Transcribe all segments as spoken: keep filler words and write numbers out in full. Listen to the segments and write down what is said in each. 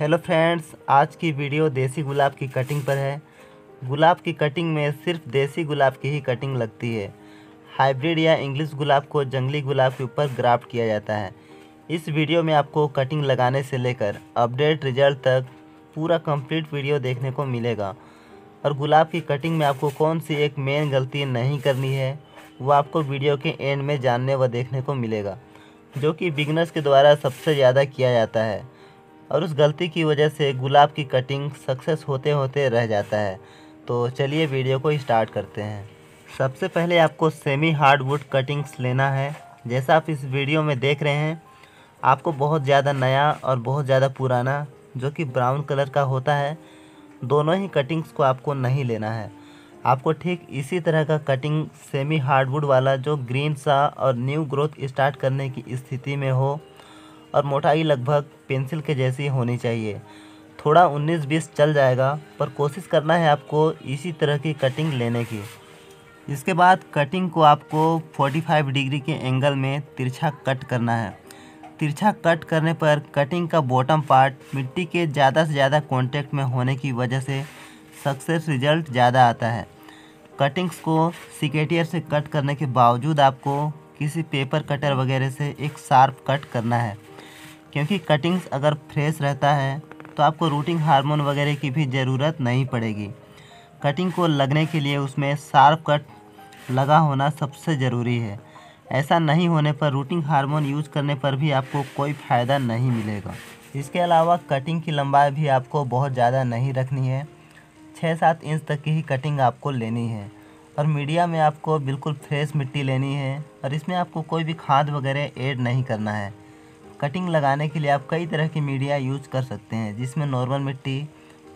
Hello friends, आज की video देसी गुलाब की कटिंग पर है। गुलाब की कटिंग में सिर्फ देसी गुलाब की ही कटिंग लगती है। हाइब्रिड या इंग्लिश गुलाब को जंगली गुलाब के ऊपर ग्राफ्ट किया जाता है। इस वीडियो में आपको कटिंग लगाने से लेकर अपडेट रिजल्ट तक पूरा कंप्लीट वीडियो देखने को मिलेगा और गुलाब की कटिंग में आपको कौन सी एक मेन गलती नहीं करनी है वो आपको वीडियो के एंड में जानने व देखने को मिलेगा, जो कि बिगनर्स के द्वारा सबसे ज़्यादा किया जाता है और उस गलती की वजह से गुलाब की कटिंग सक्सेस होते होते रह जाता है। तो चलिए वीडियो को स्टार्ट करते हैं। सबसे पहले आपको सेमी हार्डवुड कटिंग्स लेना है। जैसा आप इस वीडियो में देख रहे हैं, आपको बहुत ज़्यादा नया और बहुत ज़्यादा पुराना जो कि ब्राउन कलर का होता है, दोनों ही कटिंग्स को आपको नहीं लेना है। आपको ठीक इसी तरह का कटिंग सेमी हार्डवुड वाला जो ग्रीन सा और न्यू ग्रोथ स्टार्ट करने की स्थिति में हो और मोटाई लगभग पेंसिल के जैसी होनी चाहिए। थोड़ा उन्नीस बीस चल जाएगा, पर कोशिश करना है आपको इसी तरह की कटिंग लेने की। इसके बाद कटिंग को आपको पैंतालीस डिग्री के एंगल में तिरछा कट करना है। तिरछा कट करने पर कटिंग का बॉटम पार्ट मिट्टी के ज़्यादा से ज़्यादा कॉन्टेक्ट में होने की वजह से सक्सेस रिजल्ट ज़्यादा आता है। कटिंग्स को सिकेटियर से कट करने के बावजूद आपको किसी पेपर कटर वगैरह से एक शार्प कट करना है, क्योंकि कटिंग्स अगर फ्रेश रहता है तो आपको रूटिंग हार्मोन वगैरह की भी ज़रूरत नहीं पड़ेगी। कटिंग को लगने के लिए उसमें शार्प कट लगा होना सबसे ज़रूरी है। ऐसा नहीं होने पर रूटिंग हार्मोन यूज करने पर भी आपको कोई फ़ायदा नहीं मिलेगा। इसके अलावा कटिंग की लंबाई भी आपको बहुत ज़्यादा नहीं रखनी है। छः सात इंच तक की ही कटिंग आपको लेनी है और मीडिया में आपको बिल्कुल फ्रेश मिट्टी लेनी है और इसमें आपको कोई भी खाद वगैरह ऐड नहीं करना है। कटिंग लगाने के लिए आप कई तरह की मीडिया यूज कर सकते हैं, जिसमें नॉर्मल मिट्टी,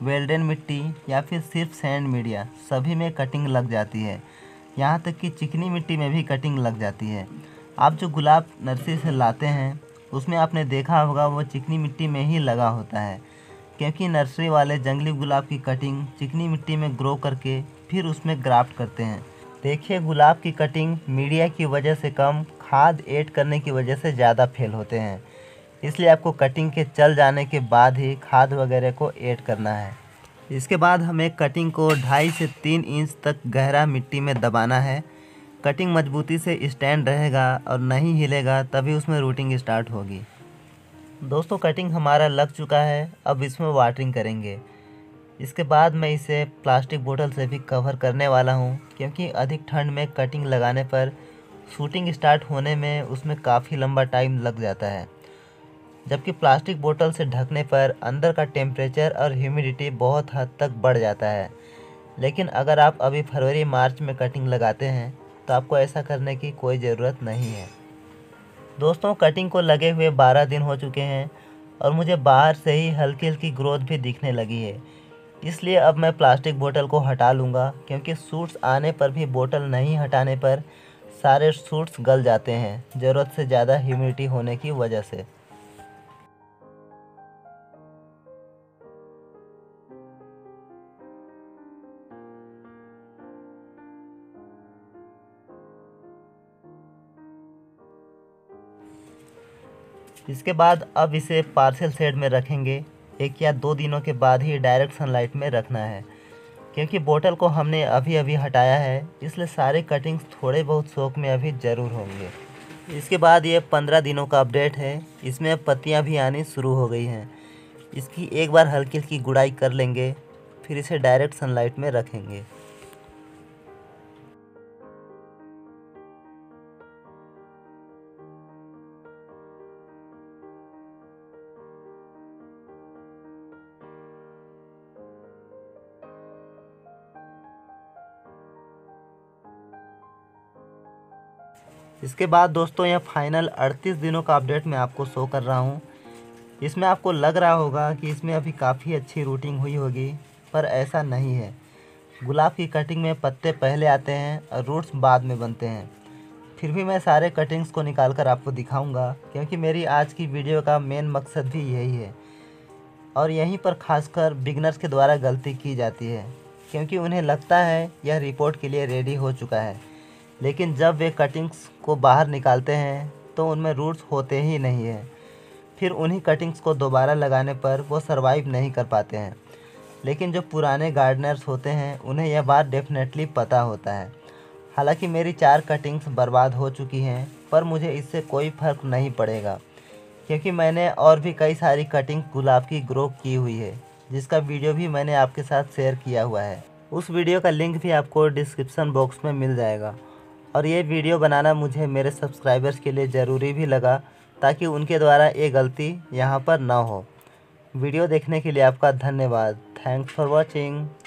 वेल्डेड मिट्टी या फिर सिर्फ सैंड मीडिया, सभी में कटिंग लग जाती है। यहाँ तक कि चिकनी मिट्टी में भी कटिंग लग जाती है। आप जो गुलाब नर्सरी से लाते हैं उसमें आपने देखा होगा वो चिकनी मिट्टी में ही लगा होता है, क्योंकि नर्सरी वाले जंगली गुलाब की कटिंग चिकनी मिट्टी में ग्रो करके फिर उसमें ग्राफ्ट करते हैं। देखिए, गुलाब की कटिंग मीडिया की वजह से कम, खाद ऐड करने की वजह से ज़्यादा फेल होते हैं। इसलिए आपको कटिंग के चल जाने के बाद ही खाद वगैरह को ऐड करना है। इसके बाद हमें कटिंग को ढाई से तीन इंच तक गहरा मिट्टी में दबाना है। कटिंग मजबूती से स्टैंड रहेगा और नहीं हिलेगा, तभी उसमें रूटिंग स्टार्ट होगी। दोस्तों, कटिंग हमारा लग चुका है, अब इसमें वाटरिंग करेंगे। इसके बाद मैं इसे प्लास्टिक बोतल से भी कवर करने वाला हूँ, क्योंकि अधिक ठंड में कटिंग लगाने पर शूटिंग स्टार्ट होने में उसमें काफ़ी लंबा टाइम लग जाता है, जबकि प्लास्टिक बोतल से ढकने पर अंदर का टेम्परेचर और ह्यूमिडिटी बहुत हद तक बढ़ जाता है। लेकिन अगर आप अभी फरवरी मार्च में कटिंग लगाते हैं तो आपको ऐसा करने की कोई ज़रूरत नहीं है। दोस्तों, कटिंग को लगे हुए बारह दिन हो चुके हैं और मुझे बाहर से ही हल्की हल्की ग्रोथ भी दिखने लगी है। इसलिए अब मैं प्लास्टिक बोतल को हटा लूँगा, क्योंकि शूट्स आने पर भी बोतल नहीं हटाने पर सारे शूट्स गल जाते हैं, ज़रूरत से ज़्यादा ह्यूमिडिटी होने की वजह से। इसके बाद अब इसे पार्सल शेड में रखेंगे। एक या दो दिनों के बाद ही डायरेक्ट सनलाइट में रखना है, क्योंकि बोतल को हमने अभी अभी हटाया है, इसलिए सारे कटिंग्स थोड़े बहुत शौक में अभी ज़रूर होंगे। इसके बाद ये पंद्रह दिनों का अपडेट है। इसमें पत्तियां भी आनी शुरू हो गई हैं। इसकी एक बार हल्की हल्की गुड़ाई कर लेंगे, फिर इसे डायरेक्ट सनलाइट में रखेंगे। इसके बाद दोस्तों, यह फाइनल अड़तीस दिनों का अपडेट मैं आपको शो कर रहा हूँ। इसमें आपको लग रहा होगा कि इसमें अभी काफ़ी अच्छी रूटिंग हुई होगी, पर ऐसा नहीं है। गुलाब की कटिंग में पत्ते पहले आते हैं और रूट्स बाद में बनते हैं। फिर भी मैं सारे कटिंग्स को निकाल कर आपको दिखाऊंगा, क्योंकि मेरी आज की वीडियो का मेन मकसद भी यही है और यहीं पर खासकर बिगनर्स के द्वारा गलती की जाती है, क्योंकि उन्हें लगता है यह रिपोर्ट के लिए रेडी हो चुका है, लेकिन जब वे कटिंग्स को बाहर निकालते हैं तो उनमें रूट्स होते ही नहीं है। फिर उन्हीं कटिंग्स को दोबारा लगाने पर वो सर्वाइव नहीं कर पाते हैं। लेकिन जो पुराने गार्डनर्स होते हैं उन्हें यह बात डेफिनेटली पता होता है। हालांकि मेरी चार कटिंग्स बर्बाद हो चुकी हैं, पर मुझे इससे कोई फ़र्क नहीं पड़ेगा क्योंकि मैंने और भी कई सारी कटिंग गुलाब की ग्रो की हुई है, जिसका वीडियो भी मैंने आपके साथ शेयर किया हुआ है। उस वीडियो का लिंक भी आपको डिस्क्रिप्शन बॉक्स में मिल जाएगा। और ये वीडियो बनाना मुझे मेरे सब्सक्राइबर्स के लिए ज़रूरी भी लगा ताकि उनके द्वारा ये गलती यहाँ पर ना हो। वीडियो देखने के लिए आपका धन्यवाद। Thanks for watching.